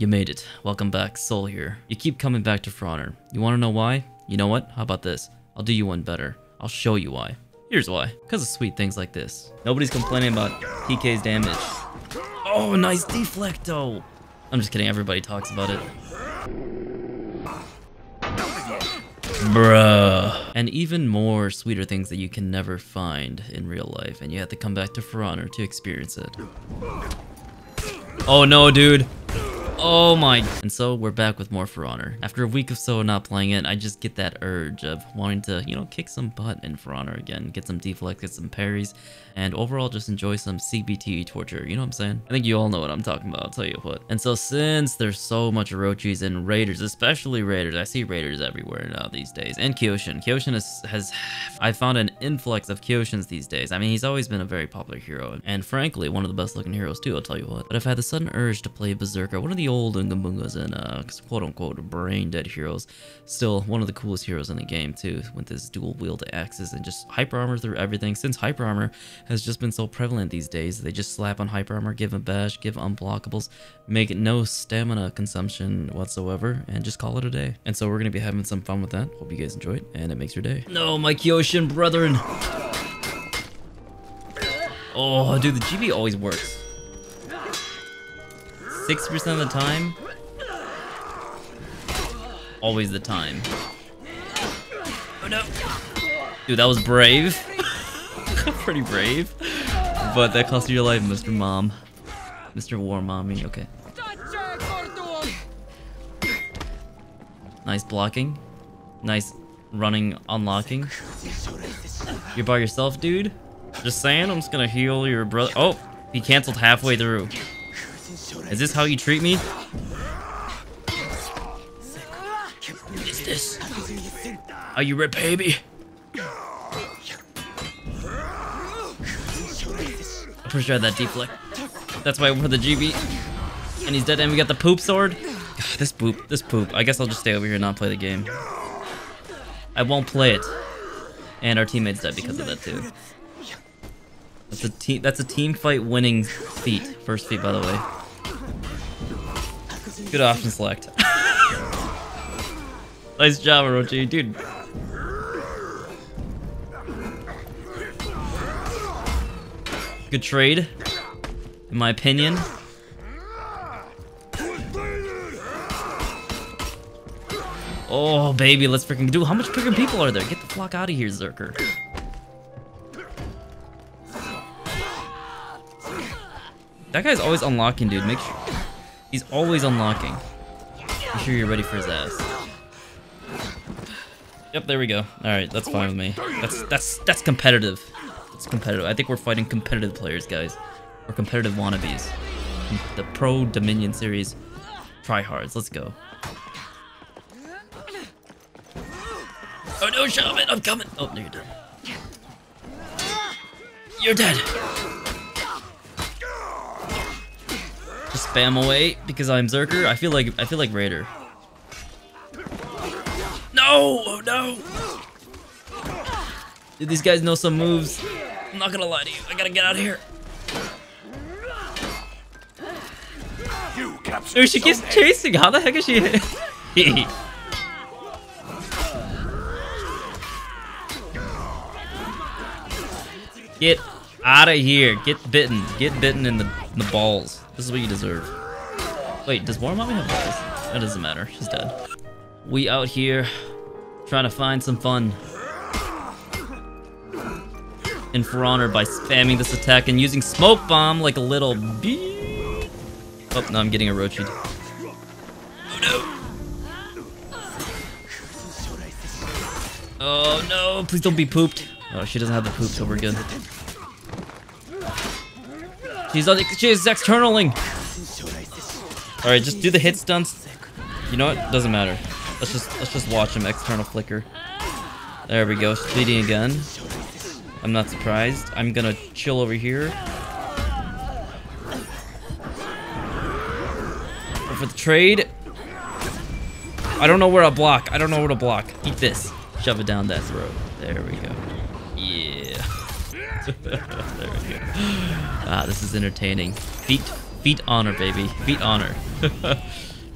You made it. Welcome back, Soul here. You keep coming back to For Honor. You want to know why? You know what? How about this? I'll do you one better. I'll show you why. Here's why. Because of sweet things like this. Nobody's complaining about PK's damage. Oh, nice deflecto! I'm just kidding, everybody talks about it. Bruh. And even more sweeter things that you can never find in real life, and you have to come back to For Honor to experience it. Oh no, dude! Oh my. And so we're back with more For Honor. After a week or so of not playing it, I just get that urge of wanting to, you know, kick some butt in For Honor again. Get some deflects, get some parries, and overall just enjoy some CBT torture. You know what I'm saying? I think you all know what I'm talking about, I'll tell you what. And so since there's so much Orochis and Raiders, especially Raiders, I see Raiders everywhere now these days. And Kyoshin. Kyoshin has I found an influx of Kyoshins these days. I mean, he's always been a very popular hero, and frankly, one of the best looking heroes too, I'll tell you what. But I've had the sudden urge to play Berserker, one of the old Ungamboongas and quote-unquote brain-dead heroes. Still one of the coolest heroes in the game too, with his dual wield axes and just hyper armor through everything. Since hyper armor has just been so prevalent these days, they just slap on hyper armor, give a bash, give unblockables, make no stamina consumption whatsoever, and just call it a day. And so we're gonna be having some fun with that. Hope you guys enjoy it and it makes your day. No, my Kyoshin brethren. Oh dude, the GB always works. 60% of the time, always the time. Oh no. Dude, that was brave. Pretty brave. But that cost you your life, Mr. Mom. Mr. War Mommy, okay. Nice blocking. Nice running, unlocking. You're by yourself, dude? Just saying, I'm just gonna heal your brother. Oh, he canceled halfway through. Is this how you treat me? What is this? Are you ripped, baby? I'm pretty sure that deflect. That's why we're the GB. And he's dead, and we got the poop sword. This poop. I guess I'll just stay over here and not play the game. I won't play it. And our teammate's dead because of that too. That's a team fight winning feat. First feat, by the way. Good option select. Nice job, Orochi, dude. Good trade, in my opinion. Oh, baby, let's freaking do. How much freaking people are there? Get the flock out of here, Zerker. That guy's always unlocking, dude. Make sure. He's always unlocking. Make sure you're ready for his ass. Yep, there we go. Alright, that's fine with me. That's competitive. That's competitive. I think we're fighting competitive players, guys. We're competitive wannabes. The Pro Dominion Series tryhards. Let's go. Oh no, Shaman! I'm coming! Oh, no, you're dead. You're dead! Spam away because I'm Berserker. I feel like Raider. No, oh no. Dude, these guys know some moves. I'm not gonna lie to you. I gotta get out of here. Dude, she keeps chasing. How the heck is she? Get out of here. Get bitten. Get bitten in the balls. This is what you deserve. Wait, does War Mommy have balls? That doesn't matter. She's dead. We out here trying to find some fun in For Honor by spamming this attack and using smoke bomb like a little bee. Oh no, I'm getting Orochi'd. Oh no! Oh no! Please don't be pooped. Oh, she doesn't have the poop, so we're good. She's externaling! Alright, just do the hit stunts. You know what? Doesn't matter. Let's just watch him external flicker. There we go. Bleeding again. I'm not surprised. I'm gonna chill over here. Go for the trade. I don't know where to block. I don't know where to block. Eat this. Shove it down that throat. There we go. Yeah. There we go. Ah, this is entertaining. Feet honor, baby. Feet honor.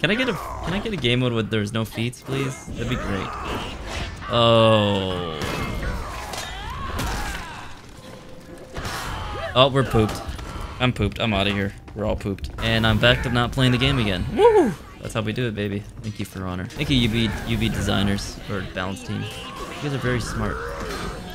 Can I get a game mode where there's no feats, please? That'd be great. Oh. Oh, we're pooped. I'm pooped. I'm out of here. We're all pooped. And I'm back to not playing the game again. Woo! That's how we do it, baby. Thank you, For Honor. Thank you, UB designers, or balance team. You guys are very smart.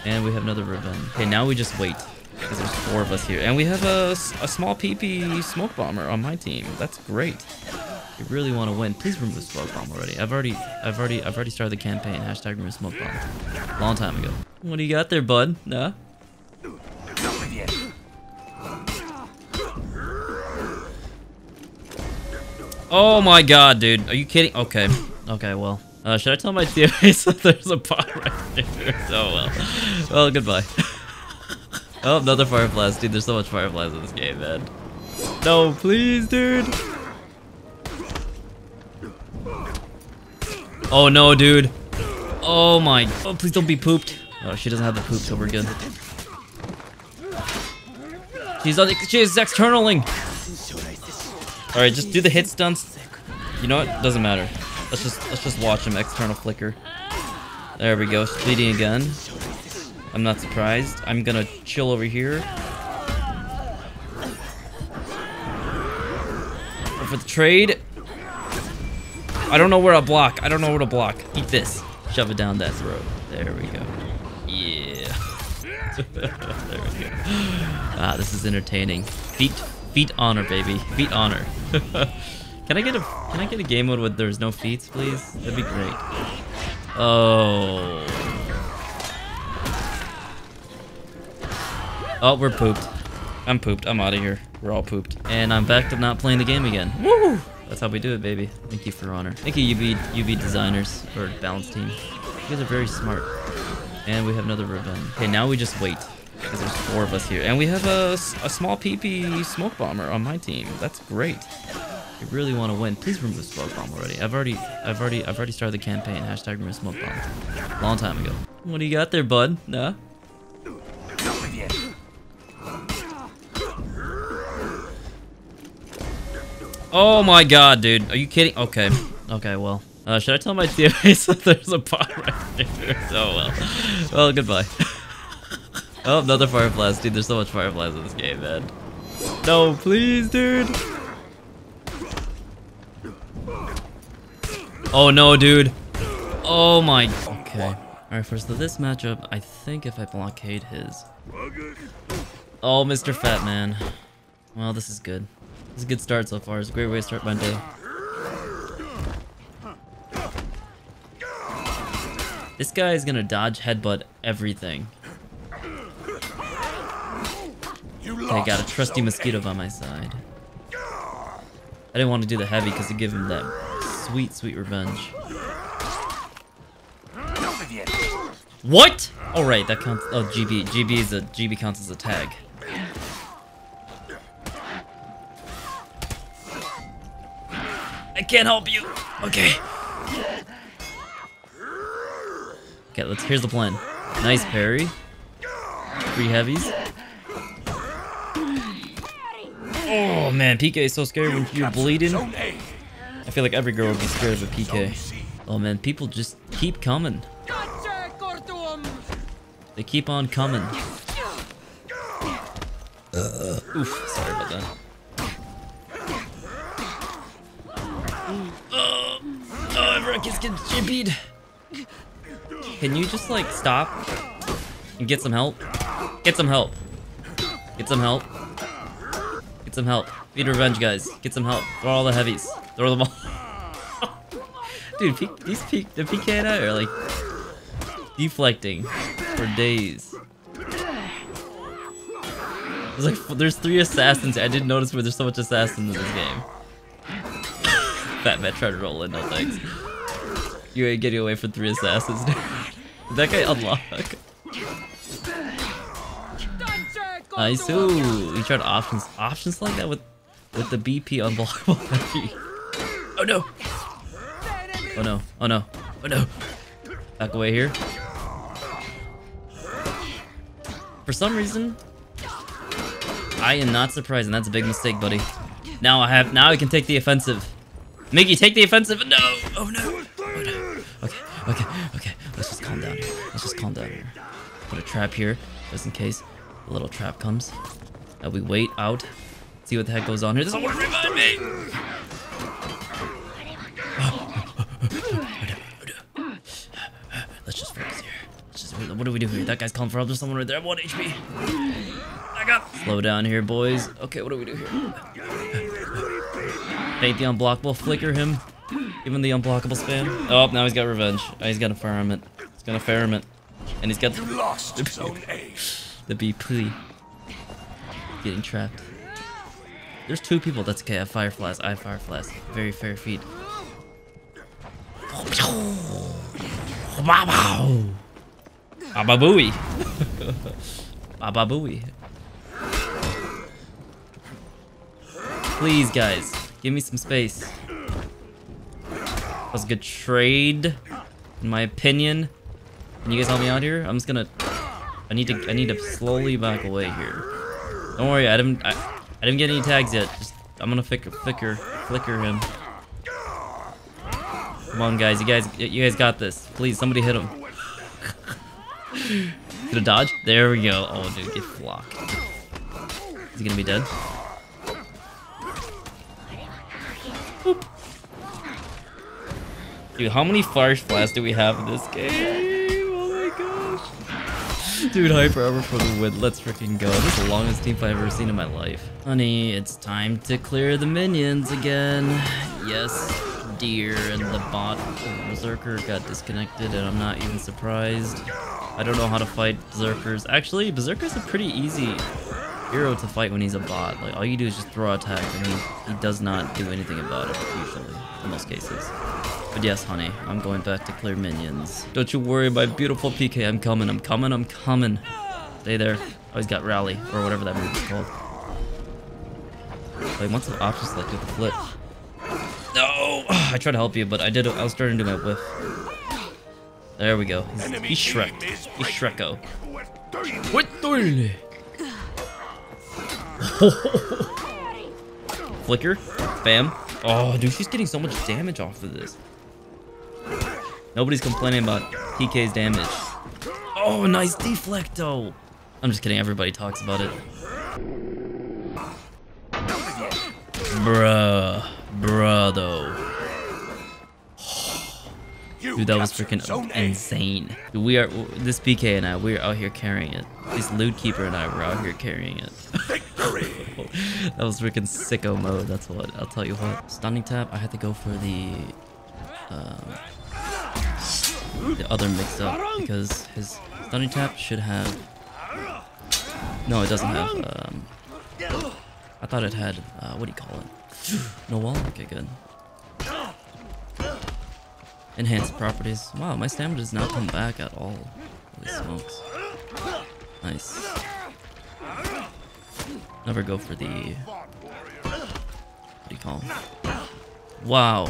And we have another ribbon. Okay, now we just wait. Because there's four of us here. And we have a small PP smoke bomber on my team. That's great. I really want to win. Please remove smoke bomb already. I've already started the campaign. # remove smoke bomb. Long time ago. What do you got there, bud? Nah. Oh my god, dude. Are you kidding? Okay. Okay, well. Should I tell my teammates that there's a pot right there? Oh well. Well, goodbye. Oh, another fireflies. Dude, there's so much fireflies in this game, man. No, please, dude. Oh no, dude. Oh my. Oh, please don't be pooped. Oh, she doesn't have the poop, so we're good. She's externaling. All right, just do the hit stunts. You know what? Doesn't matter. Let's just watch him external flicker. There we go. Bleeding again. I'm not surprised. I'm gonna chill over here. Go for the trade. I don't know where to block. I don't know where to block. Eat this. Shove it down that throat. There we go. Yeah. There we go. Ah, this is entertaining. Feet honor, baby. Feet honor. Can I get a game mode where there's no feats, please? That'd be great. Oh. Oh, we're pooped. I'm pooped. I'm out of here. We're all pooped. And I'm back to not playing the game again. Woo! That's how we do it, baby. Thank you, For Honor. Thank you, UB designers, or balance team. You guys are very smart. And we have another ribbon. Okay, now we just wait. Because there's four of us here. And we have a small PP smoke bomber on my team. That's great. I really want to win. Please remove smoke bomb already. I've already started the campaign. # remove smoke bomb. Long time ago. What do you got there, bud? Nah. Oh my god, dude. Are you kidding? Okay. Okay, well. Should I tell my teammates that there's a pot right there? Oh well. Well, goodbye. Oh, another fireflies. Dude, there's so much fireflies in this game, man. No, please, dude. Oh, no, dude. Oh, my. Okay. Alright, first, so this matchup, I think if I blockade his. Oh, Mr. Fat Man. Well, this is good. This is a good start so far. It's a great way to start my day. This guy is gonna dodge, headbutt everything. I got a trusty mosquito by my side. I didn't want to do the heavy because it gave him that sweet, sweet revenge. What? All right, that counts. Oh, GB. GB counts as a tag. I can't help you. Okay. Okay, here's the plan. Nice parry. 3 heavies. Oh man, PK is so scary when you're bleeding. I feel like every girl would be scared of a PK. Oh man, people just keep coming. They keep on coming. Oof, sorry about that. Oh, everyone gets jibbied. Can you just like stop and get some help? Get some help. Get some help. Get some help. Feed revenge, guys. Get some help. Throw all the heavies. Throw them all. Dude, the PK and I are like deflecting for days. It's like there's 3 assassins. I didn't notice where there's so much assassins in this game. Batman tried to roll in, no thanks. You ain't getting away from 3 assassins, dude. Did that guy unlock? Nice. Ooh, he tried options like that with the BP unblockable heavy. Oh no! Oh no! Oh no! Oh no! Back away here. For some reason, I am not surprised, and that's a big mistake, buddy. Now I can take the offensive. Mickey, take the offensive. No! Oh no! Oh no! Okay, okay, okay. Let's just calm down here. Let's just calm down here. Put a trap here, just in case a little trap comes. Now we wait out, see what the heck goes on here. This will revive me! Let's just focus here. Let's just, what do we do here? That guy's calling for help. There's someone right there. 1 HP. I got. Slow down here, boys. Okay, what do we do here? Bait the unblockable, flicker him. Give him the unblockable spam. Oh, now he's got revenge. Oh, he's gonna farm it. He's gonna farm it. And he's got the BP. Getting trapped. There's 2 people. That's okay. I have fireflies. I have fireflies. Very fair feed. Baba booey. Baba booey. Please, guys. Give me some space. That was a good trade, in my opinion. Can you guys help me out here? I'm just gonna. I need to slowly back away here. Don't worry, I didn't get any tags yet. Just, I'm gonna flicker him. Come on, guys. You guys got this. Please, somebody hit him. Gonna dodge? There we go. Oh, dude, get flocked. Is he gonna be dead? Dude, how many fireflies do we have in this game? Oh my gosh. Dude, hyper over for the win. Let's freaking go. This is the longest team fight I've ever seen in my life. Honey, it's time to clear the minions again. Yes, dear. And the bot Berserker got disconnected, and I'm not even surprised. I don't know how to fight Berserkers. Actually, Berserker's a pretty easy hero to fight when he's a bot. Like, all you do is just throw attack, and he does not do anything about it, usually, in most cases. But yes, honey, I'm going back to clear minions. Don't you worry, my beautiful PK. I'm coming, I'm coming, I'm coming. Stay there. Oh, he's got rally, or whatever that move is called. Like, once the option select, do the flip. No! I tried to help you, but I was starting to do my whiff. There we go. He's Shrek. He's Shreko. What the? Flicker. Bam. Oh, dude, she's getting so much damage off of this. Nobody's complaining about PK's damage. Oh, nice deflecto. I'm just kidding. Everybody talks about it. Bruh, though. Dude, that was freaking insane. Dude, this PK and I, we're out here carrying it. This loot keeper and I were out here carrying it. That was freaking sicko mode, that's what. I'll tell you what. Stunning tap, I had to go for the other mix up because his stunning tap should have... No, it doesn't have. I thought it had, what do you call it? No wall? Okay, good. Enhanced properties. Wow, my stamina does not come back at all. Holy smokes. Nice. Never go for the... What do you call it? Wow.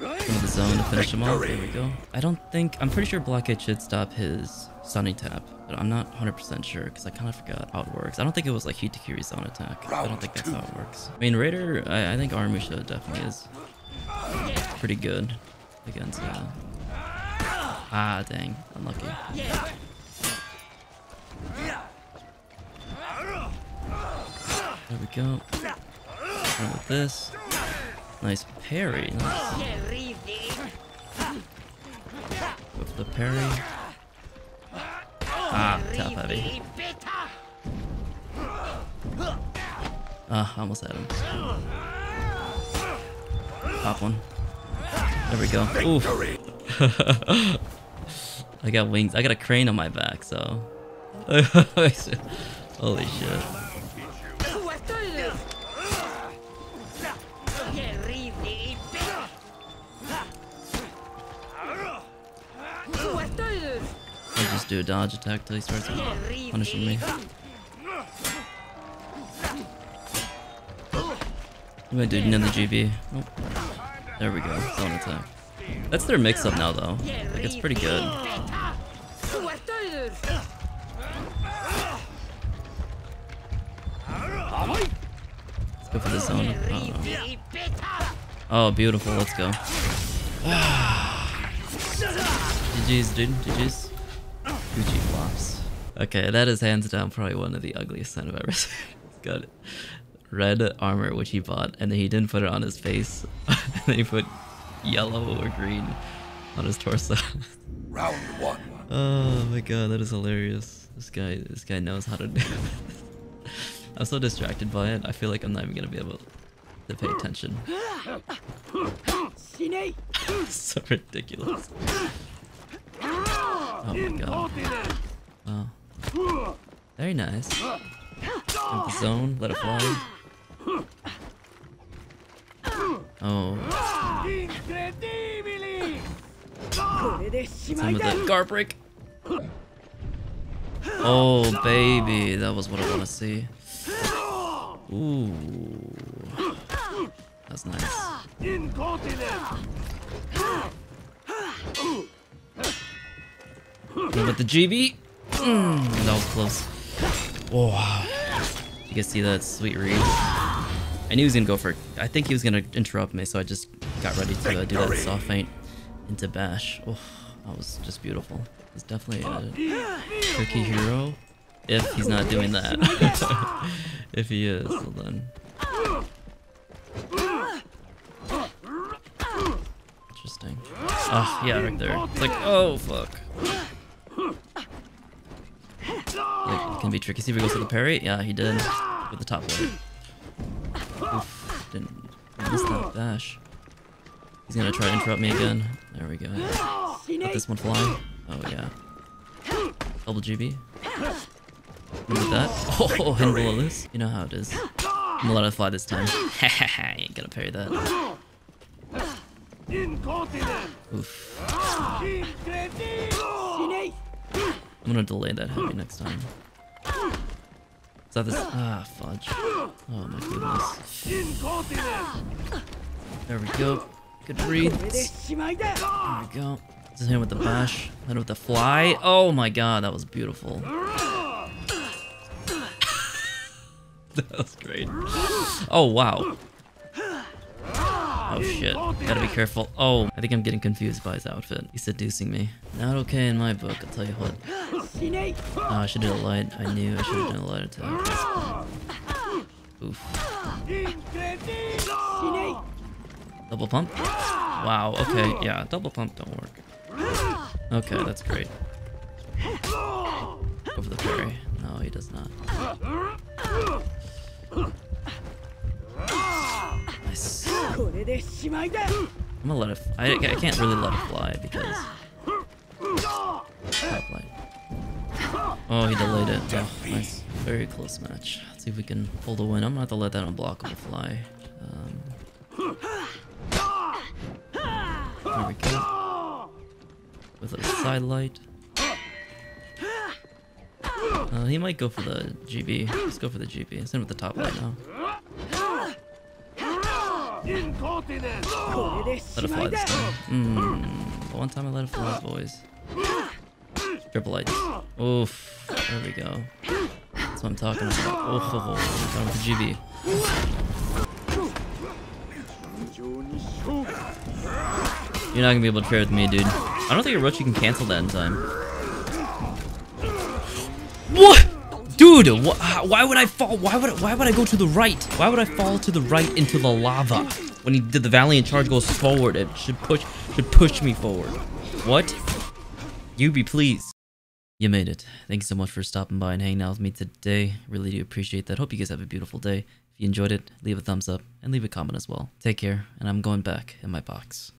Into the zone to finish him off. There we go. I don't think... I'm pretty sure Blockade should stop his Sunny Tap. But I'm not 100% sure because I kind of forgot how it works. I don't think it was like Hitakiri's zone attack. I don't think that's how it works. I mean, Raider... I think Aramusha definitely is pretty good against... Ah, dang. Unlucky. There we go. And with this. Nice parry. Nice. Go for the parry. Ah, top heavy. Ah, almost had him. Pop one. There we go. Ooh. I got wings. I got a crane on my back, so. Holy shit. I'll just do a dodge attack till he starts punishing me. I did another GB. Nope. There we go. Zone attack. That's their mix-up now, though. Like, it's pretty good. go for the zone. Oh, beautiful. Let's go. GG's, dude. GG's. Gucci flops. Okay, that is hands down probably one of the ugliest signs I've ever seen. Got it. Red armor, which he bought, and then he didn't put it on his face. And then he put yellow or green on his torso. Round one. Oh my god, that is hilarious. This guy knows how to do it. I'm so distracted by it. I feel like I'm not even gonna be able to pay attention. So ridiculous. Oh my god. Wow. Very nice. Jump the zone, let it fly. Oh. Some of that guard break. Oh baby, that was what I want to see. Ooh. That's nice. What about the GB? That was close. Wow. You guys see that sweet read? I knew he was gonna go for it. I think he was gonna interrupt me, so I just got ready to do that soft feint into bash. Oh, that was just beautiful. He's definitely a tricky hero. If he's not doing that. If he is, well then. Interesting. Oh, yeah, right there. It's like, oh, fuck. It can be tricky. See if he goes for the parry. Yeah, he did. With the top one. Oof, didn't miss that dash. He's gonna try to interrupt me again. There we go. Let this one fly. Oh, yeah. Double GB. Remember that. Oh, and below this. You know how it is. I'm gonna let it fly this time. Hahaha, ain't gonna parry that. Oof. I'm gonna delay that heavy next time. Is that this? Ah, fudge. Oh my goodness. There we go. Good read. There we go. This is him with the bash. Then with the fly. Oh my god, that was beautiful. That was great. Oh wow. Oh shit, gotta be careful. Oh, I think I'm getting confused by his outfit. He's seducing me. Not okay in my book, I'll tell you what. Oh, I should've done a light. I knew I should've done a light attack. Oof. Double pump? Wow, okay, yeah, double pump don't work. Okay, that's great. Go for the parry. No, he does not. Nice. I'm gonna let it. I can't really let it fly because. Oh, he delayed it. Oh, nice. Very close match. Let's see if we can pull the win. I'm gonna have to let that unblockable fly. There we go. With a side light. He might go for the GB. Let's go for the GB. He's in with the top light now. Let it fly this time. One time I let it fly, boys. Triple lights. Oof. There we go. That's what I'm talking about. Oh, got him for GB. You're not gonna be able to trade with me, dude. I don't think Orochi can cancel that in time. What? Dude, why would I fall? Why would I go to the right? Why would I fall to the right into the lava? When he did the Valiant Charge goes forward, it should push me forward. What? Yubi, please. You made it. Thank you so much for stopping by and hanging out with me today. Really do appreciate that. Hope you guys have a beautiful day. If you enjoyed it, leave a thumbs up and leave a comment as well. Take care, and I'm going back in my box.